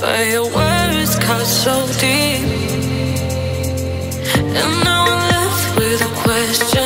but your words cut so deep, and now I'm left with a question.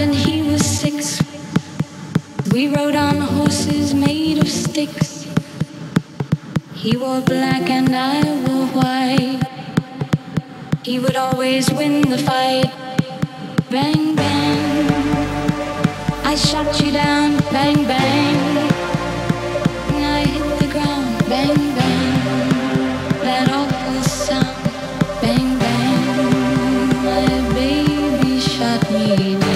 and he was 6. We rode on horses made of sticks. He wore black and I wore white. He would always win the fight. Bang, bang, I shot you down. Bang, bang, I hit the ground. Bang, bang, that awful sound. Bang, bang, my baby shot me down.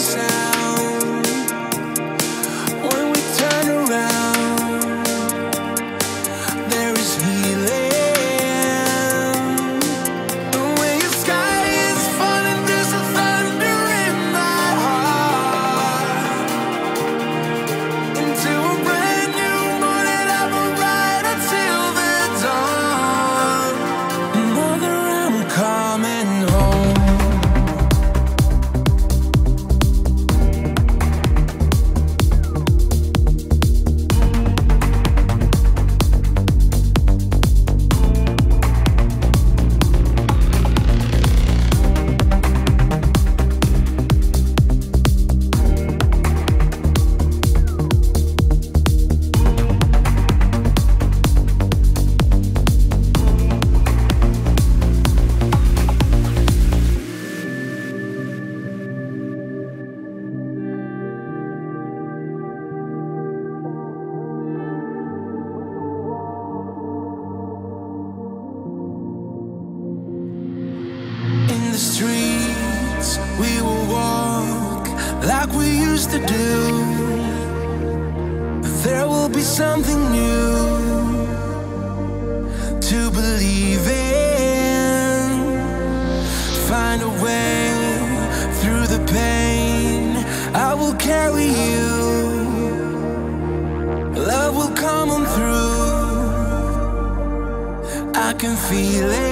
sound when we turn around. There is healing. When your sky is falling, there's a thunder in my heart. Into a brand new morning, I will ride until the dawn. Mother, I'm coming home. Streets, we will walk like we used to do. There will be something new to believe in. Find a way through the pain. I will carry you. Love will come on through. I can feel it.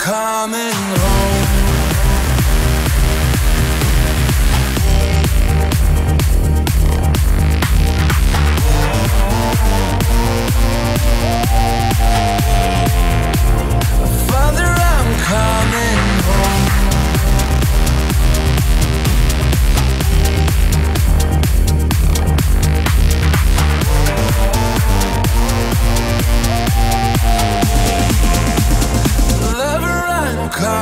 Coming home. Come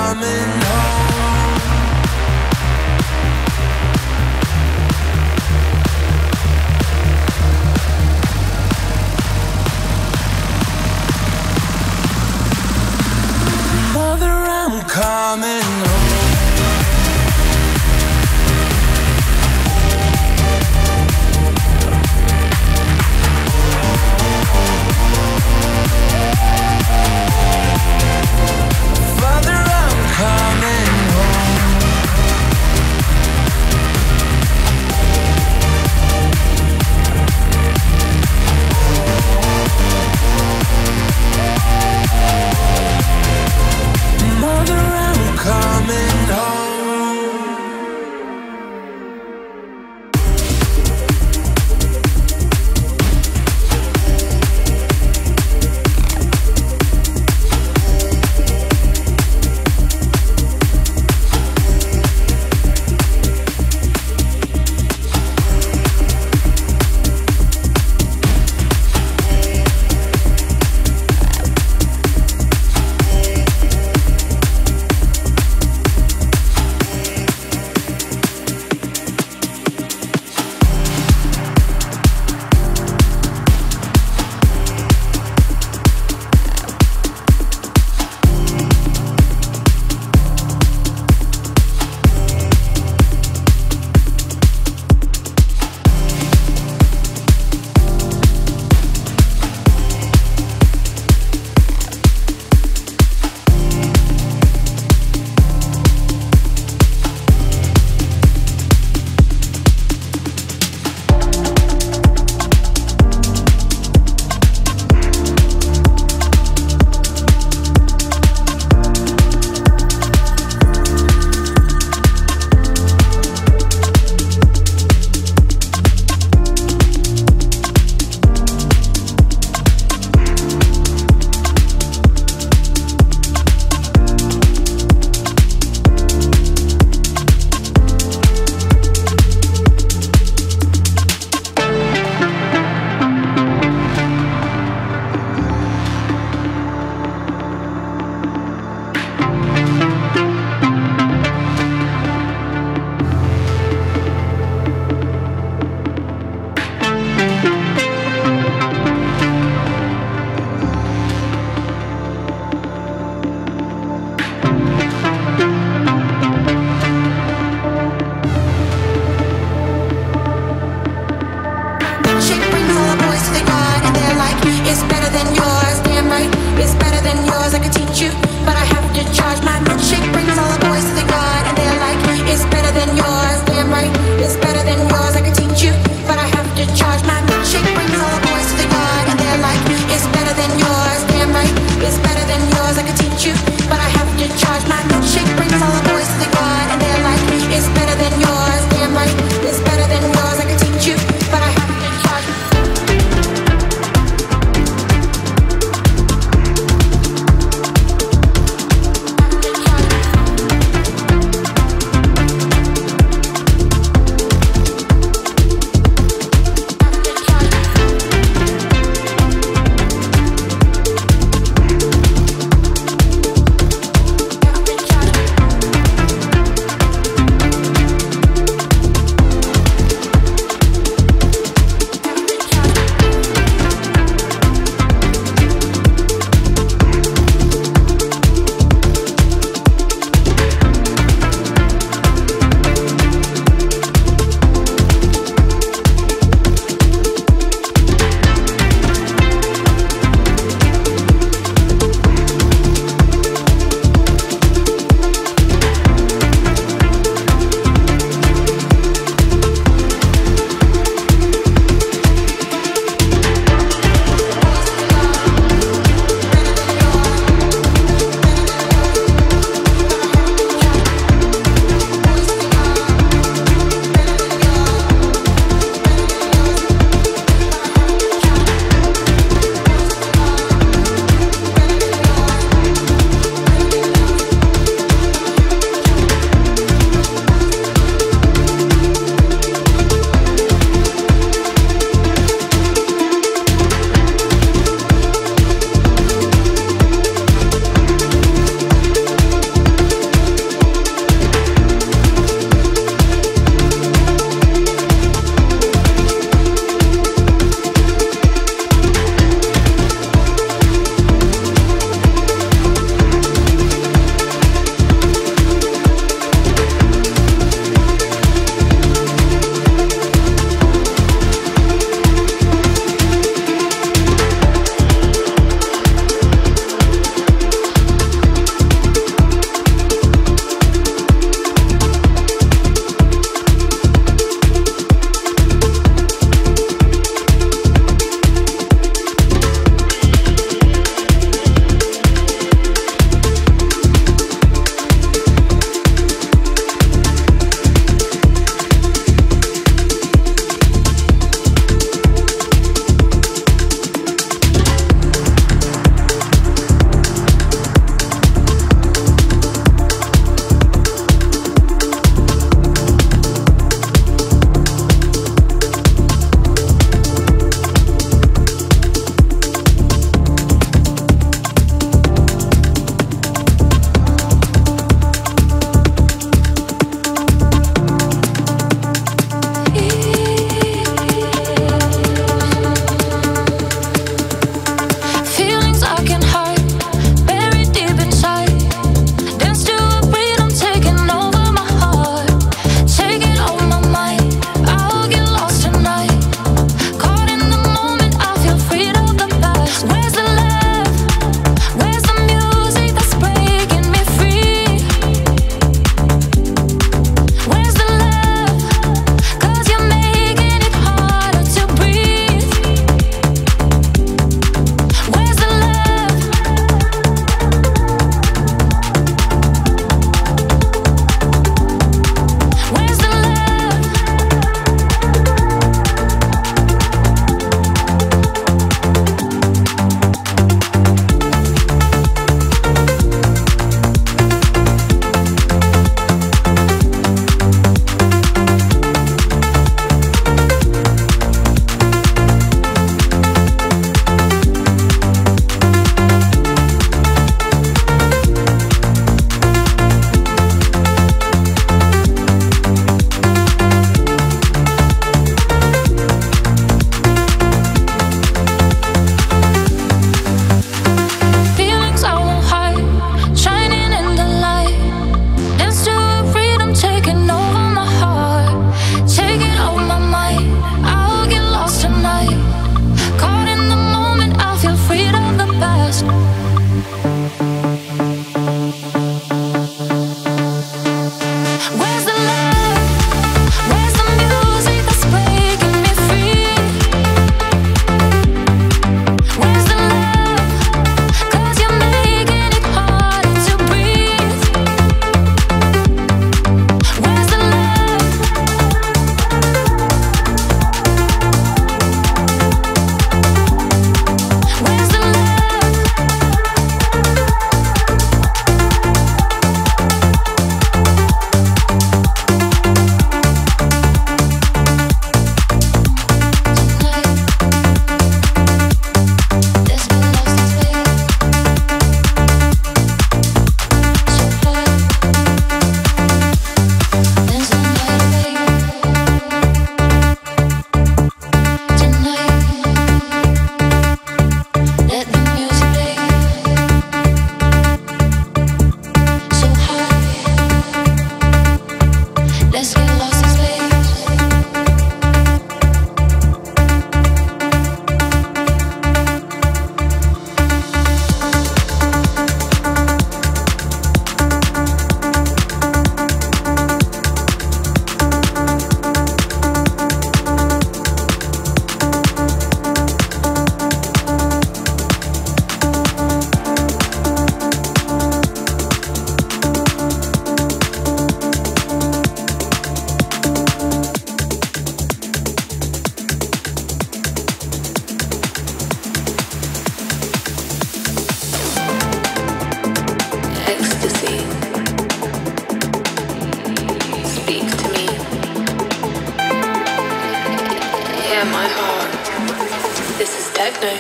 Prepare my heart. This is Techno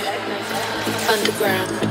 Underground.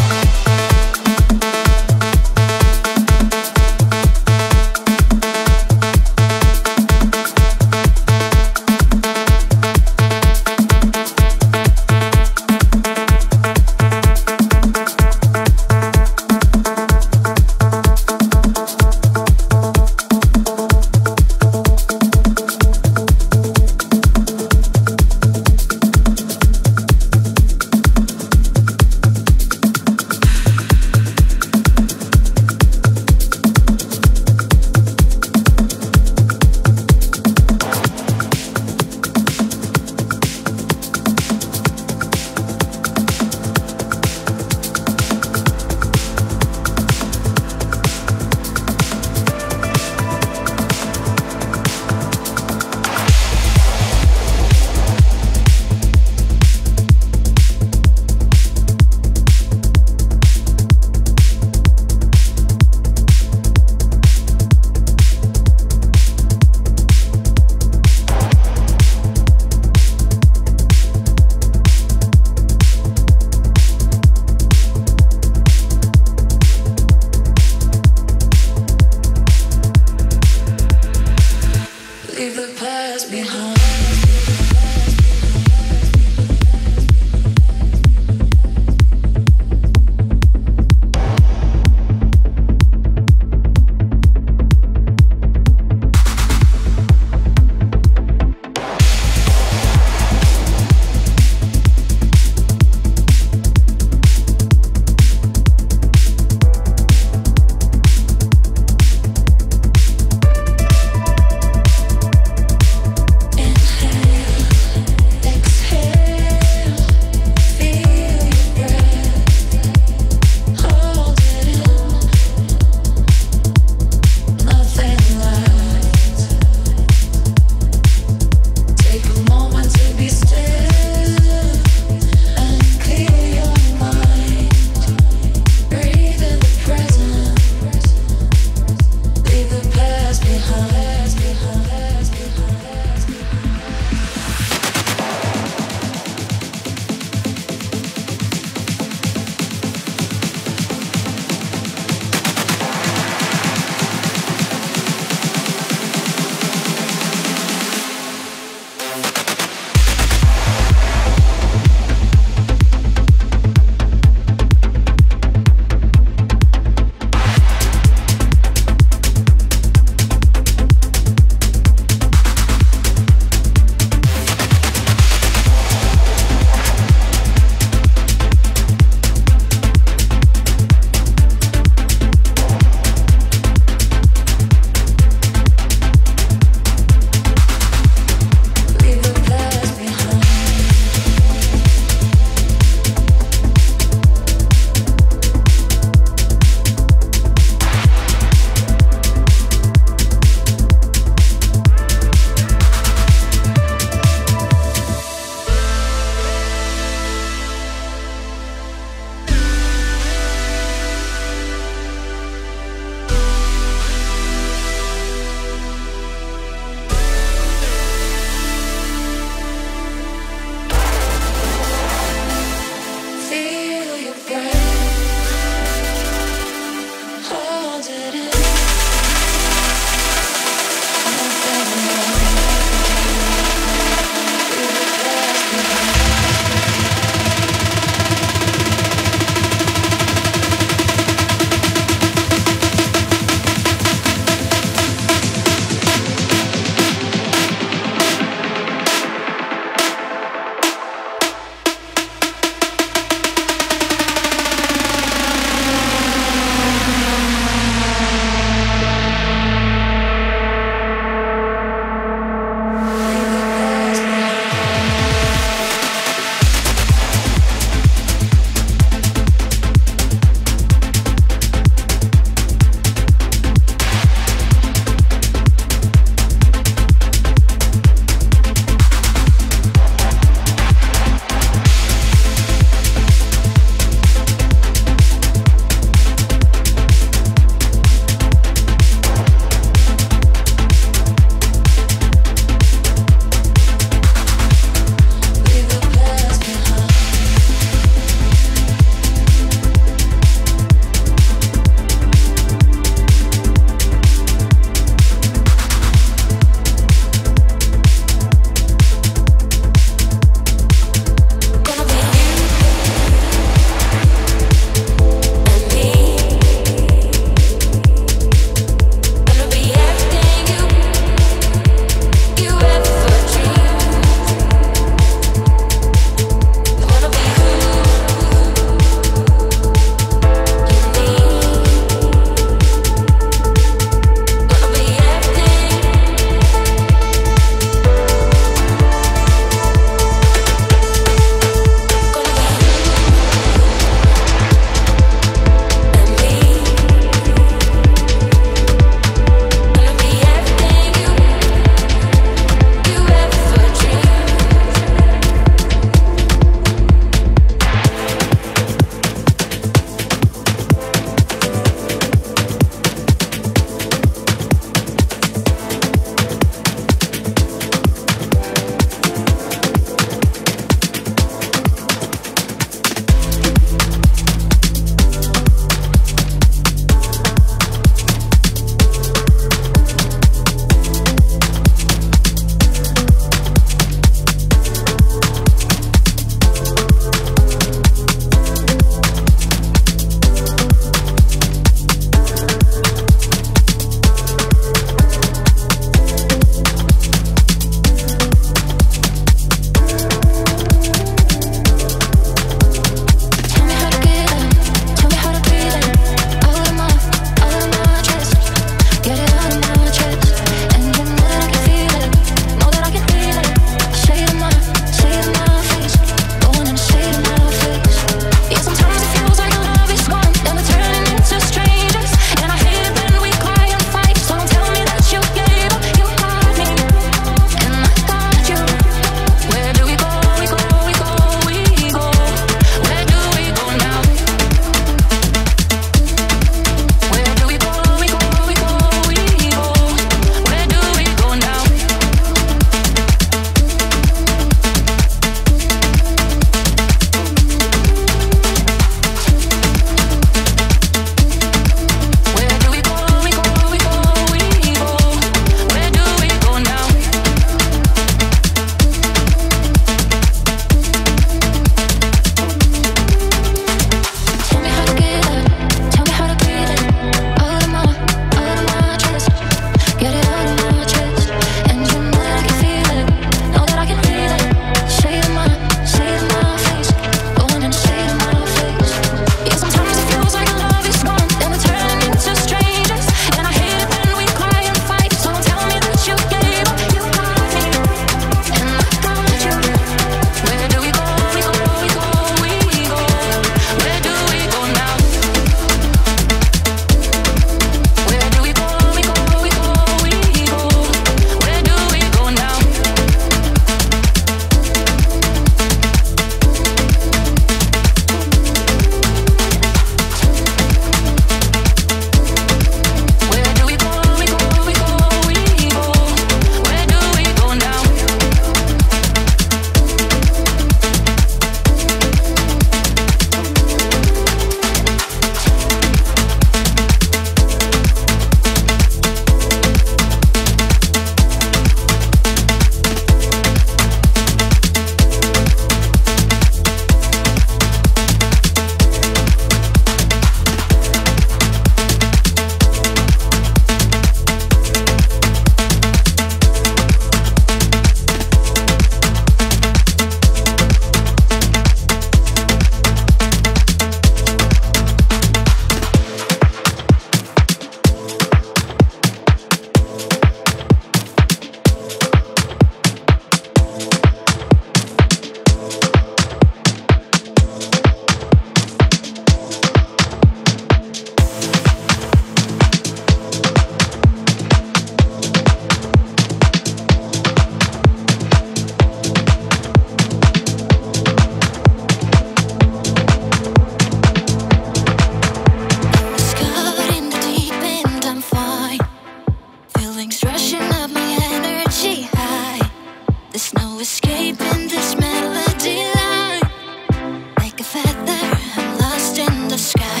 feather, I'm lost in the sky.